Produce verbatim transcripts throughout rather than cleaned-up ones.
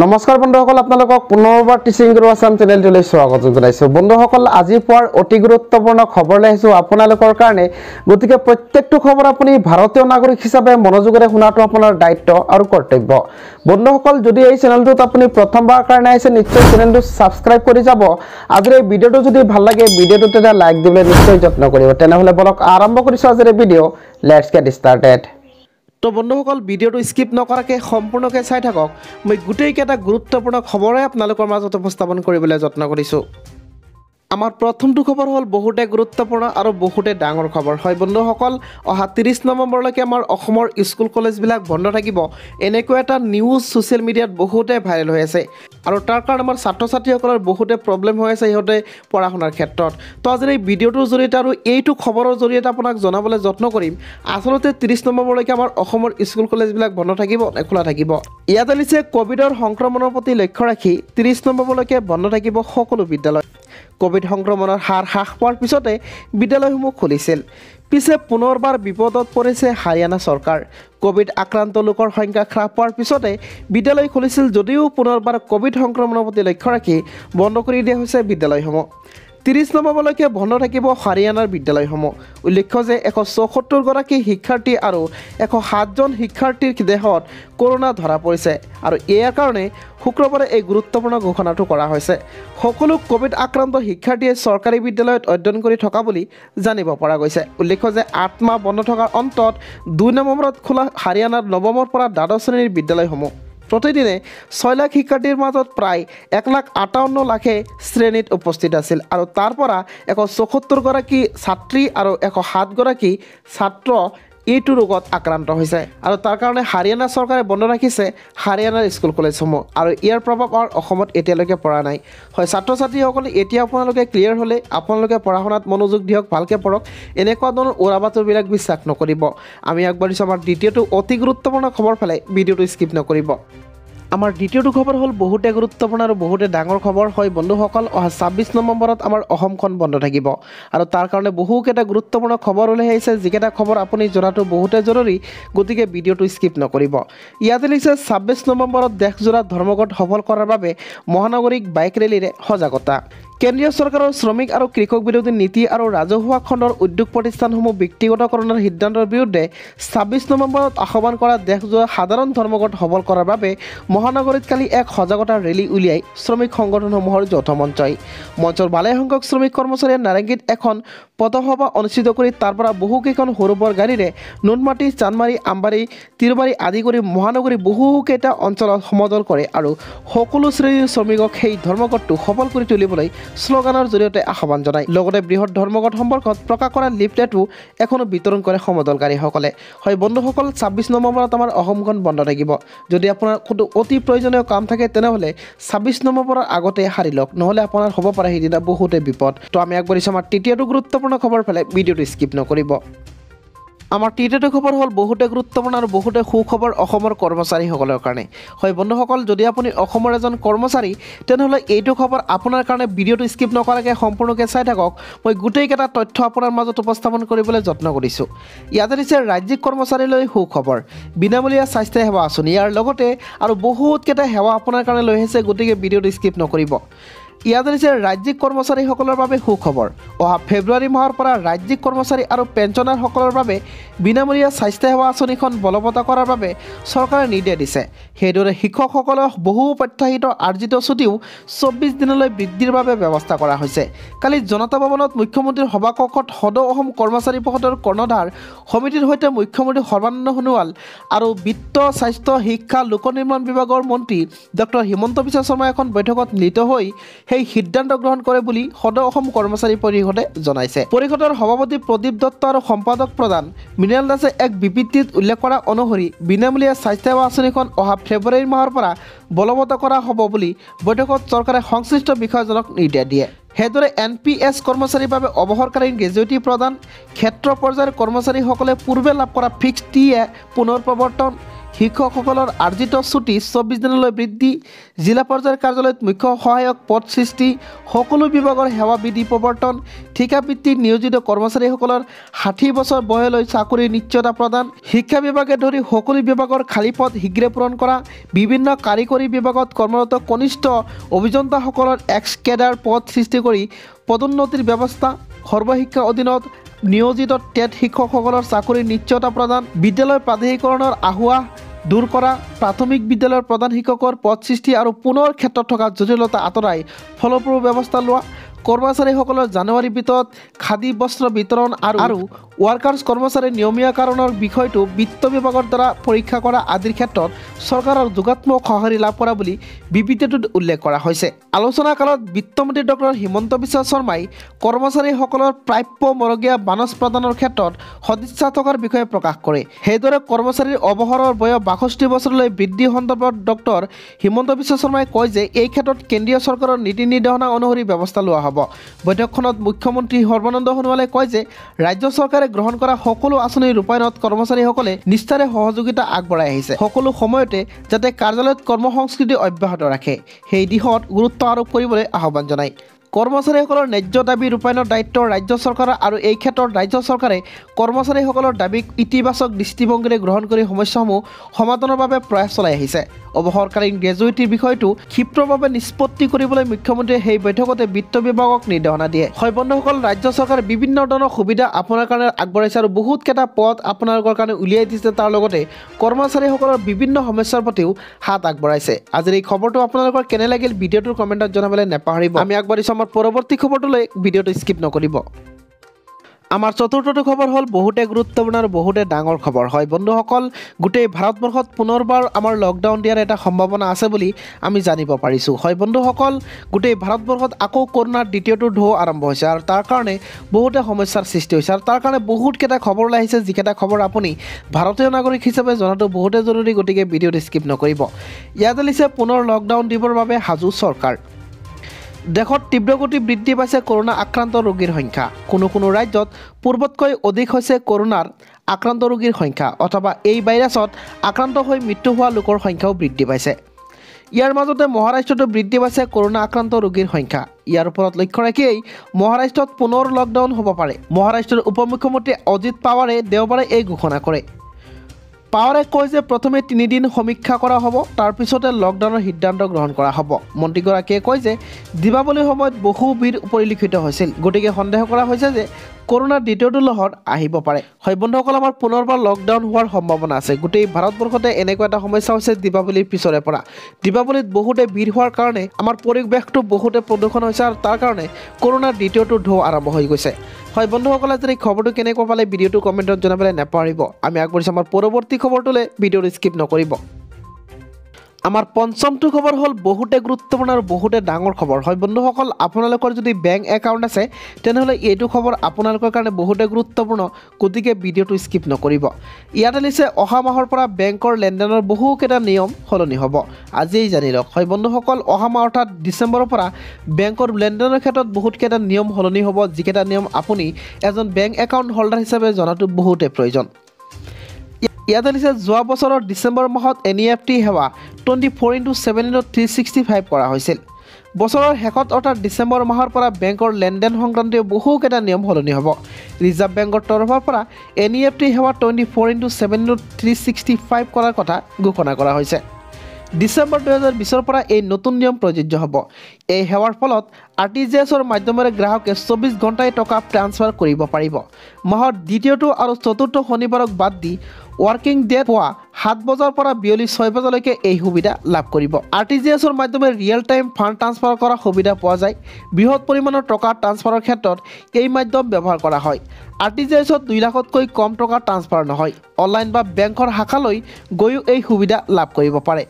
नमस्कार बंधुসকল, আপোনালোকক পুনৰবাৰ টিচিং গুৰু আসাম চেনেললৈ স্বাগতম জনাইছো। বন্ধুসকল, আজি পোৱাৰ অতি গুৰুত্বপূৰ্ণ খবৰ লৈছো আপোনালোকৰ কাৰণে। গতিকে প্ৰত্যেকটো খবৰ আপুনি ভাৰতীয় নাগৰিক হিচাপে মনোযোগেৰে শুনাটো আপোনাৰ দায়িত্ব আৰু কৰ্তব্য। বন্ধুসকল, যদি এই চেনেলটোত আপুনি প্ৰথমবাৰ কাৰণে আহিছে, নিশ্চয় চেনেলটো সাবস্ক্ৰাইব কৰি যাব। আজিৰ এই ভিডিওটো যদি ভাল লাগে, ভিডিওটোতে এটা লাইক দিবলৈ নিশ্চয় যত্ন কৰিব। তেনেহলে বলক আৰম্ভ কৰিছো আজিৰ এই ভিডিও। Let's get স্টাৰ্টেড। तो बंधुসকল, ভিডিওটো স্কিপ নকৰাকৈ সম্পূৰ্ণকৈ চাই থাকক। মই গুটেইকেটা গুৰুত্বপূৰ্ণ খবৰে আপোনালোকৰ মাজত উপস্থাপন কৰিবলৈ যত্ন কৰিছো। আমাৰ প্ৰথমটো খবৰ হ'ল বহুতে গুৰুত্বপূৰ্ণ আৰু বহুতে ডাঙৰ খবৰ। হয় বন্ধুসকল, অহা ত্ৰিছ নৱেম্বৰলৈকে আমাৰ অসমৰ স্কুল কলেজবিলাক বন্ধ থাকিব। এনেকুৱা এটা নিউজ ছ'চিয়েল মিডিয়াত বহুতে ভাইৰেল হৈ আছে আৰু তাৰ কাৰণ আমাৰ ছাত্ৰ ছাত্ৰীসকলৰ বহুতে প্ৰব্লেম হৈ আছে ইহঁতে পঢ়া শুনাৰ ক্ষেত্ৰত। তো আজিৰ এই ভিডিঅ'টোৰ জৰিয়তে আৰু এইটো খবৰৰ জৰিয়তে আপোনাক জনাবলৈ যত্ন কৰিম আচলতে ত্ৰিছ নৱেম্বৰলৈকে আমাৰ অসমৰ স্কুল কলেজবিলাক বন্ধ থাকিব নে খোলা থাকিব। ইয়াত লিখিছে কোভিডৰ সংক্ৰমণৰ প্ৰতি লক্ষ্য ৰাখি ত্ৰিছ নৱেম্বৰলৈকে বন্ধ থাকিব সকলো বিদ্যালয়। কোভিড সংক্ৰমণৰ হাৰ হ্ৰাস পোৱাৰ পিছতে বিদ্যালয়সমূহ খুলিছিল। পিছে পুনৰবাৰ বিপদত পৰিছে হাৰিয়ানা চৰকাৰ। কোভিড আক্ৰান্ত লোকৰ সংখ্যা হ্ৰাস পোৱাৰ পিছতে বিদ্যালয় খুলিছিল যদিও পুনৰবাৰ কোভিড সংক্ৰমণৰ প্ৰতি লক্ষ্য ৰাখি বন্ধ কৰি দিয়া হৈছে বিদ্যালয়সমূহ। ত্ৰিছ নৱেম্বৰলৈকে বন্ধ থাকিব হাৰিয়ানাৰ বিদ্যালয়সমূহ। উল্লেখ্য যে এশ চৌসত্তৰগৰাকী শিক্ষাৰ্থী আৰু এশ সাতজন শিক্ষাৰ্থীৰ দেহত কৰোনা ধৰা পৰিছে আৰু ইয়াৰ কাৰণে শুক্ৰবাৰে এই গুৰুত্বপূৰ্ণ ঘোষণাটো কৰা হৈছে। সকলো কোভিড আক্ৰান্ত শিক্ষাৰ্থীয়ে চৰকাৰী বিদ্যালয়ত অধ্যয়ন কৰি থকা বুলি জানিব পৰা গৈছে। উল্লেখ্য যে আঠ মাহ বন্ধ থকাৰ অন্তত দুই নৱেম্বৰত খোলা হাৰিয়ানাৰ নৱমৰ পৰা দ্বাদশ শ্ৰেণীৰ বিদ্যালয়সমূহ। প্ৰতিদিনে ছয় লাখ শিক্ষাৰ্থীৰ মাজত প্ৰায় এক লাখ আঠাৱন্ন লাখে শ্ৰেণীত উপস্থিত আছিল আৰু তাৰ পৰা এশ চৌসত্তৰগৰাকী ছাত্ৰী আৰু এশ সাতগৰাকী ছাত্ৰ এইটো ৰোগত আক্ৰান্ত হৈছে আৰু তাৰ কাৰণে হাৰিয়ানা চৰকাৰে বন্ধ ৰাখিছে হাৰিয়ানাৰ স্কুল কলেজসমূহ আৰু ইয়াৰ প্ৰভাৱ আমাৰ অসমত এতিয়ালৈকে পৰা নাই। হয় ছাত্ৰ ছাত্ৰীসকলে, এতিয়া আপোনালোকে ক্লিয়াৰ হ'লে আপোনালোকে পঢ়া শুনাত মনোযোগ দিয়ক, ভালকৈ পঢ়ক, এনেকুৱা ধৰণৰ উৰা বাতৰিবিলাক বিশ্বাস নকৰিব। আমি আগবাঢ়িছোঁ আমাৰ দ্বিতীয়টো অতি গুৰুত্বপূৰ্ণ খবৰ ফালে। ভিডিঅ'টো স্কিপ নকৰিব। আমাৰ দ্বিতীয়টো খবৰ হ'ল বহুতে গুৰুত্বপূৰ্ণ আৰু বহুতে ডাঙৰ খবৰ। হয় বন্ধুসকল, অহা ছাব্বিছ নৱেম্বৰত আমাৰ অসমখন বন্ধ থাকিব আৰু তাৰ কাৰণে বহুকেইটা গুৰুত্বপূৰ্ণ খবৰ ওলাই আহিছে, যিকেইটা খবৰ আপুনি জনাটো বহুতে জৰুৰী। গতিকে ভিডিঅ'টো স্কিপ নকৰিব। ইয়াতে লিখিছে ছাব্বিছ নৱেম্বৰত দেশজোৰা ধৰ্মঘট সফল কৰাৰ বাবে মহানগৰীক বাইক ৰেলীৰে সজাগতা। কেন্দ্ৰীয় চৰকাৰৰ শ্ৰমিক আৰু কৃষক বিৰোধী নীতি আৰু ৰাজহুৱা খণ্ডৰ উদ্যোগ প্ৰতিষ্ঠানসমূহ ব্যক্তিগতকৰণৰ সিদ্ধান্তৰ বিৰুদ্ধে ছাব্বিছ নৱেম্বৰত আহ্বান কৰা দেশজোৰা সাধাৰণ ধৰ্মঘট সফল কৰাৰ বাবে মহানগৰীত কালি এক সজাগতা ৰেলী উলিয়াই শ্ৰমিক সংগঠনসমূহৰ যৌথ মঞ্চই। মঞ্চৰ ভালেসংখ্যক শ্ৰমিক কৰ্মচাৰীয়ে নাৰেংগীত এখন পথসভা অনুষ্ঠিত কৰি তাৰ পৰা বহুকেইখন সৰু বৰ গাড়ীৰে নুনমাটি, চান্দমাৰী, আমবাৰী, তিৰুবাৰী আদি কৰি মহানগৰীৰ বহুকেইটা অঞ্চলত সমদল কৰে আৰু সকলো শ্ৰেণীৰ শ্ৰমিকক সেই ধৰ্মঘটটো সফল কৰি তুলিবলৈ শ্লোগানৰ জৰিয়তে আহ্বান জনায়। লগতে বৃহৎ ধৰ্মঘট সম্পৰ্কত প্ৰকাশ কৰা লিফলেটো এখনো বিতৰণ কৰে সমদলকাৰীসকলে। হয় বন্ধুসকল, ছাব্বিছ নৱেম্বৰত আমাৰ অসমখন বন্ধ থাকিব। যদি আপোনাৰ কোনো অতি প্ৰয়োজনীয় কাম থাকে তেনেহ'লে ছাব্বিছ নৱেম্বৰৰ আগতে সাৰি লওক, নহ'লে আপোনাৰ হ'ব পাৰে সেইদিনা বহুতে বিপদ। তো আমি আগবাঢ়িছোঁ আমাৰ তৃতীয়টো গুৰুত্বপূৰ্ণ খবৰ ফালে। ভিডিঅ'টো স্কিপ নকৰিব। আমাৰ তৃতীয়টো খবৰ হ'ল বহুতে গুৰুত্বপূৰ্ণ আৰু বহুতে সুখবৰ অসমৰ কৰ্মচাৰীসকলৰ কাৰণে। হয় বন্ধুসকল, যদি আপুনি অসমৰ এজন কৰ্মচাৰী তেনেহ'লে এইটো খবৰ আপোনাৰ কাৰণে। ভিডিঅ'টো স্কিপ নকৰাকৈ সম্পূৰ্ণকৈ চাই থাকক। মই গোটেইকেইটা তথ্য আপোনাৰ মাজত উপস্থাপন কৰিবলৈ যত্ন কৰিছোঁ। ইয়াতে দিছে ৰাজ্যিক কৰ্মচাৰীলৈ সুখবৰ, বিনামূলীয়া স্বাস্থ্য সেৱা আঁচনি। ইয়াৰ লগতে আৰু বহুতকেইটা সেৱা আপোনাৰ কাৰণে লৈ আহিছে, গতিকে ভিডিঅ'টো স্কিপ নকৰিব। ইয়াত দিছে ৰাজ্যিক কৰ্মচাৰীসকলৰ বাবে সুখবৰ। অহা ফেব্ৰুৱাৰী মাহৰ পৰা ৰাজ্যিক কৰ্মচাৰী আৰু পেঞ্চনাৰসকলৰ বাবে বিনামূলীয়া স্বাস্থ্য সেৱা আঁচনিখন বলৱৎ কৰাৰ বাবে চৰকাৰে নিৰ্দেশ দিছে। সেইদৰে শিক্ষকসকলক বহু প্ৰত্যাশিত আৰ্জিত ছুটিও চৌব্বিছ দিনলৈ বৃদ্ধিৰ বাবে ব্যৱস্থা কৰা হৈছে। কালি জনতা ভৱনত মুখ্যমন্ত্ৰীৰ সভাকক্ষত সদৌ অসম কৰ্মচাৰী পৰিষদৰ কৰ্ণধাৰ সমিতিৰ সৈতে মুখ্যমন্ত্ৰী সৰ্বানন্দ সোণোৱাল আৰু বিত্ত, স্বাস্থ্য, শিক্ষা, লোক নিৰ্মাণ বিভাগৰ মন্ত্ৰী ডক্টৰ হিমন্ত বিশ্ব শৰ্মা এখন বৈঠকত মিলিত হৈ সেই সিদ্ধান্ত গ্ৰহণ কৰে বুলি সদৌ অসম কৰ্মচাৰী পৰিষদে জনাইছে। পৰিষদৰ সভাপতি প্ৰদীপ দত্ত আৰু সম্পাদক প্ৰধান মৃণাল দাসে এক বিবৃতিত উল্লেখ কৰা অনুসৰি বিনামূলীয়া স্বাস্থ্য সেৱা আঁচনিখন অহা ফেব্ৰুৱাৰী মাহৰ পৰা বলৱৎ কৰা হ'ব বুলি বৈঠকত চৰকাৰে সংশ্লিষ্ট বিষয়াজনক নিৰ্দেশ দিয়ে। সেইদৰে এন পি এছ কৰ্মচাৰীৰ বাবে অৱসৰকালীন গ্ৰেজুৱেটি প্ৰদান, ক্ষেত্ৰ পৰ্যায়ৰ কৰ্মচাৰীসকলে পূৰ্বে লাভ কৰা ফিক্সড টি এ পুনৰ প্ৰৱৰ্তন, শিক্ষকসকলৰ আৰ্জিত ছুটি চৌব্বিছ দিনলৈ বৃদ্ধি। জিলা পৰ্যায়ৰ কাৰ্যালয়ত মুখ্য সহায়ক পদ সৃষ্টি, সকলো বিভাগৰ সেৱা বিধি প্ৰৱৰ্তন, ঠিকাভিত্তিক নিয়োজিত কৰ্মচাৰীসকলৰ ষাঠি বছৰ বয়সলৈ চাকৰিৰ নিশ্চয়তা প্ৰদান, শিক্ষা বিভাগে ধৰি সকলো বিভাগৰ খালী পদ শীঘ্ৰে পূৰণ কৰা, বিভিন্ন কাৰিকৰী বিভাগত কৰ্মৰত কনিষ্ঠ অভিযন্তাসকলৰ এক্স কেডাৰ পদ সৃষ্টি কৰি পদোন্নতিৰ ব্যৱস্থা, সৰ্বশিক্ষা অধীনত नियोजित टेट शिक्षक चाकुरी निश्चयता प्रदान, विद्यालय प्राधिकरण आहवाह दूर करा, प्राथमिक विद्यालय प्रधान शिक्षक पद सृष्टि और पुनर क्षेत्र थका जटिलता आतराई फलप्रभू व्यवस्था ला, कर्मचारीসকলৰ জানুৱাৰী ভিতৰত খাদী বস্ত্ৰ বিতৰণ আৰু ওয়াৰ্কাৰ্স কৰ্মচাৰী নিয়মীয়াকৰণৰ বিষয়টো বিত্ত বিভাগৰ দ্বাৰা পৰীক্ষা কৰা আদিৰ ক্ষেত্ৰত চৰকাৰৰ যোগাত্মক সহাৰি লাভ কৰা বুলি বিবৃতিটোত উল্লেখ কৰা হৈছে। আলোচনাকালত বিত্তমন্ত্ৰী ডক্টৰ হিমন্ত বিশ্ব শৰ্মাই কৰ্মচাৰীসকলৰ প্ৰাপ্য মৰগীয়া বানচ প্ৰদানৰ ক্ষেত্ৰত সদিচ্ছা থকাৰ বিষয়ে প্ৰকাশ কৰে। সেইদৰে কৰ্মচাৰীৰ অৱসৰৰ বয়স বাষষ্ঠি বছৰলৈ বৃদ্ধি সন্দৰ্ভত ডক্টৰ হিমন্ত বিশ্ব শৰ্মাই কয় যে এই ক্ষেত্ৰত কেন্দ্ৰীয় চৰকাৰৰ নীতি নিৰ্দেশনা অনুসৰি ব্যৱস্থা লোৱা হ'ব। बैठकखনত मुख्यमंत्री সৰ্বানন্দ সোণোৱালে কয় যে राज्य सरकार ग्रहण কৰা সকলো আঁচনি ৰূপায়ণত কৰ্মচাৰীসকলে নিষ্ঠাৰে সহযোগিতা আগবঢ়াই আহিছে, সকলো সময়তে যাতে কাৰ্যালয়ত কৰ্ম সংস্কৃতি অব্যাহত ৰাখে সেই দিশত গুৰুত্ব আৰোপ কৰিবলৈ আহ্বান জনায়। কৰ্মচাৰীসকলৰ ন্যায্য দাবী ৰূপায়ণৰ দায়িত্ব ৰাজ্য চৰকাৰ আৰু এই ক্ষেত্ৰত ৰাজ্য চৰকাৰে কৰ্মচাৰীসকলৰ দাবীক ইতিবাচক দৃষ্টিভংগীৰে গ্ৰহণ কৰি সমস্যাসমূহ সমাধানৰ বাবে প্ৰয়াস চলাই আহিছে। অৱসৰকালীন গ্ৰেজুৱেটিৰ বিষয়টো ক্ষীপ্ৰভাৱে নিষ্পত্তি কৰিবলৈ মুখ্যমন্ত্ৰীয়ে সেই বৈঠকতে বিত্ত বিভাগক নিৰ্দেশনা দিয়ে। হয় বন্ধুসকল, ৰাজ্য চৰকাৰে বিভিন্ন ধৰণৰ সুবিধা আপোনাৰ কাৰণে আগবঢ়াইছে আৰু বহুত কেইটা পথ আপোনালোকৰ কাৰণে উলিয়াই দিছে, তাৰ লগতে কৰ্মচাৰীসকলৰ বিভিন্ন সমস্যাৰ প্ৰতিও হাত আগবঢ়াইছে। আজিৰ এই খবৰটো আপোনালোকৰ কেনে লাগিল ভিডিঅ'টোৰ কমেণ্টত জনাবলৈ নাপাহৰিব। আমি আগবাঢ়িছোঁ আমাৰ পৰৱৰ্তী খবৰটোলৈ, ভিডিঅ'টো স্কিপ নকৰিব। आमार चतुर्थटो खबर हल बहुते गुरुत्वपूर्ण और बहुते डांगर खबर है बंधुसकल, गोटे भारतवर्षत पुनर्बार आमार लकडाउन दियार एटा सम्भावना आछे बुली आमी जानिब पारिछु। है बंधुसकल, गोटे भारतवर्षत आको कोरोनार द्वितीयटो ढौ आरम्भ होइसे आर तार कारणे बहुते समस्यार सृष्टि होइसे आर तार कारणे बहुत केटा खबर ओलाई आइसे जिकेटा खबर आपुनि भारतीय नागरिक हिसापे जनातो बहुते जरुरी, गतिके भिडिओ स्किप नकरिब। इयाते लिखिसे पुनर लकडाउन दिबर बारे हाजु सरकार। देशत तीव्र गति बृद्धि पाइছে कोरोना आक्रांत रोगीर संख्या, कोनो कोनो राज्यत पूर्वतकै अधिक হৈছে कोरोनार आक्रांत रोगीर संख्या अथवा এই ভাইরাসত आक्रांत হৈ মৃত্যু হোৱা লোকৰ সংখ্যাও বৃদ্ধি পাইছে। ইয়াৰ মাজতে মহাৰাষ্ট্ৰতো বৃদ্ধি পাইছে कोरोना আক্ৰান্ত ৰোগীৰ সংখ্যা। ইয়াৰ ওপৰত লক্ষ্য ৰাখি মহাৰাষ্ট্ৰত পুনৰ লকডাউন হ'ব পাৰে। মহাৰাষ্ট্ৰৰ উপ মুখ্যমন্ত্ৰী অজিত পাৱাৰে দেওবাৰে এই ঘোষণা কৰে। পাৱাৰে কয় যে প্ৰথমে তিনি দিন সমীক্ষা কৰা হ'ব, তাৰ পিছতে লকডাউনৰ সিদ্ধান্ত গ্ৰহণ কৰা হ'ব। মন্ত্ৰীগৰাকীয়ে কয় যে দীপাৱলীৰ সময়ত বহু ভিৰ পৰিলক্ষিত হৈছিল, গতিকে সন্দেহ কৰা হৈছে যে কৰোনাৰ দ্বিতীয়টো লহৰ আহিব পাৰে। হয় বন্ধুসকল, আমাৰ পুনৰবাৰ লকডাউন হোৱাৰ সম্ভাৱনা আছে। গোটেই ভাৰতবৰ্ষতে এনেকুৱা এটা সমস্যা হৈছে দীপাৱলীৰ পিছৰে পৰা। দীপাৱলীত বহুতে ভিৰ হোৱাৰ কাৰণে আমাৰ পৰিৱেশটো বহুতে প্ৰদূষণ হৈছে আৰু তাৰ কাৰণে কৰোনাৰ দ্বিতীয়টো ঢৌ আৰম্ভ হৈ গৈছে। হয় বন্ধুসকল, আজিৰ খবৰটো কেনেকুৱা পালে ভিডিঅ'টো কমেণ্টত জনাবলৈ নাপাহৰিব। আমি আগবাঢ়িছোঁ আমাৰ পৰৱৰ্তী খবৰটোলৈ, ভিডিঅ'টো স্কিপ নকৰিব। आमार पंचमटो खबर हल बहुते गुरुत्वपूर्ण और बहुते डांगर खबर है बंधुसकल, आपनालोकर जो बैंक एकाउंट आछे तेनहले एटो खबर आपनालोकर कारणे बहुते गुरुत्वपूर्ण, गतिके भिडिओटो स्किप नकरिब। इयाते लिखिसे अहा माहर परा बैंकर लेनदेनर बहुकेटा नियम सलनि हब, आजिये जानि लওক। है बंधुसकल, अहा माह अर्थात डिसेम्बरर परा बैंकर लेनदेनर क्षेत्रत बहुतकेटा नियम सलनि हब, जिकेटा नियम आपुनि एजन बैंक एकाउंट होल्डार हिसापे जनातो बहुते प्रयोजन। ইয়াতে লিখে যোৱা বছৰৰ ডিচেম্বৰ মাহত এন ই এফ টি সেৱা twenty four into seven into three sixty five কৰা হৈছিল। বছৰৰ শেষত অৰ্থাৎ ডিচেম্বৰ মাহৰ পৰা বেংকৰ লেনদেন সংক্ৰান্তীয় বহুকেইটা নিয়ম সলনি হ'ব। ৰিজাৰ্ভ বেংকৰ তৰফৰ পৰা এন ই এফ টি সেৱা twenty four into seven into three sixty five কৰাৰ কথা ঘোষণা কৰা হৈছে। ডিচেম্বৰ দুহেজাৰ বিছৰ পৰা এই নতুন নিয়ম প্ৰযোজ্য হ'ব। এই সেৱাৰ ফলত আৰ টি জি এছৰ মাধ্যমেৰে গ্ৰাহকে চৌব্বিছ ঘণ্টাই টকা ট্ৰান্সফাৰ কৰিব পাৰিব। মাহৰ দ্বিতীয়টো আৰু চতুৰ্থ শনিবাৰক বাদ দি ৱৰ্কিং ডে পোৱা সাত বজাৰ পৰা বিয়লি ছয় বজালৈকে এই সুবিধা লাভ কৰিব। আৰ টি জি এছৰ মাধ্যমেৰে ৰিয়েল টাইম ফাণ্ড ট্ৰান্সফাৰ কৰাৰ সুবিধা পোৱা যায়। বৃহৎ পৰিমাণৰ টকা ট্ৰান্সফাৰৰ ক্ষেত্ৰত এই মাধ্যম ব্যৱহাৰ কৰা হয়। আৰ টি জি এছত দুই লাখতকৈ কম টকা ট্ৰান্সফাৰ নহয়। অনলাইন বা বেংকৰ শাখালৈ গৈও এই সুবিধা লাভ কৰিব পাৰে।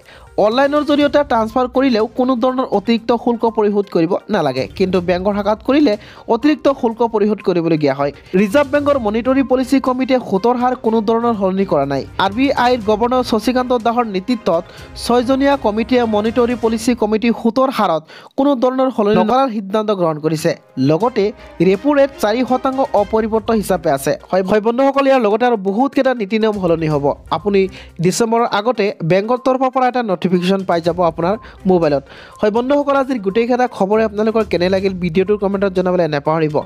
অনলাইনৰ জৰিয়তে ট্ৰান্সফাৰ কৰিলেও কোনো ধৰণৰ অতিৰিক্ত শুল্ক পৰিশোধ কৰিব নালাগে, কিন্তু বেংকৰ শাখাত কৰিলে অতিৰিক্ত শুল্ক পৰিশোধ কৰিবলগীয়া হয়। ৰিজাৰ্ভ বেংকৰ মনিটৰী পলিচি কমিটিয়ে সুতৰ হাৰ কোনো ধৰণৰ সলনি কৰা নাই। আৰ বি আইৰ গৱৰ্ণৰ শশীকান্ত দাসৰ নেতৃত্বত ছয়জনীয়া কমিটিয়ে মনিটৰী পলিচি কমিটি সুতৰ হাৰত কোনো ধৰণৰ সলনি নকৰাৰ সিদ্ধান্ত গ্ৰহণ কৰিছে। লগতে ৰেপো ৰেট চাৰি শতাংশ অপৰিৱৰ্ত হিচাপে আছে। হয় বন্ধুসকল, ইয়াৰ লগতে আৰু বহুত কেইটা নীতি নিয়ম সলনি হ'ব। আপুনি ডিচেম্বৰৰ আগতে বেংকৰ তৰফৰ পৰা এটা नोटिफिकेशन पाई जाबो आपनार मोबाइलत। हय बन्धुসকল, आजिर गुटेइखा खबरे आपनालोकर केने लागिल भिडिओटोर कमेन्टत जनाबले नापाहरिब।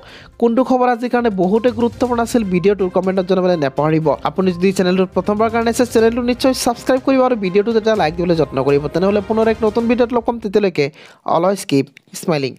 कोनटो खबर आजिर कारणे बहुते गुरुत्वपूर्ण आसिल भिडिओटोर कमेन्टत जनाबले नापाहरिब। आपुनि जदि चेनेलटोर प्रथमबार कारणे आसे चेनेलटो निश्चय सबस्क्राइब करिब आरो भिडिओटो जेटा लाइक दिबले जत्न करिब। तेनेहले पुनर एक नतुन भिडिओत लग पाम। तेतियैलेके अलवेज कीप स्माइलिंग।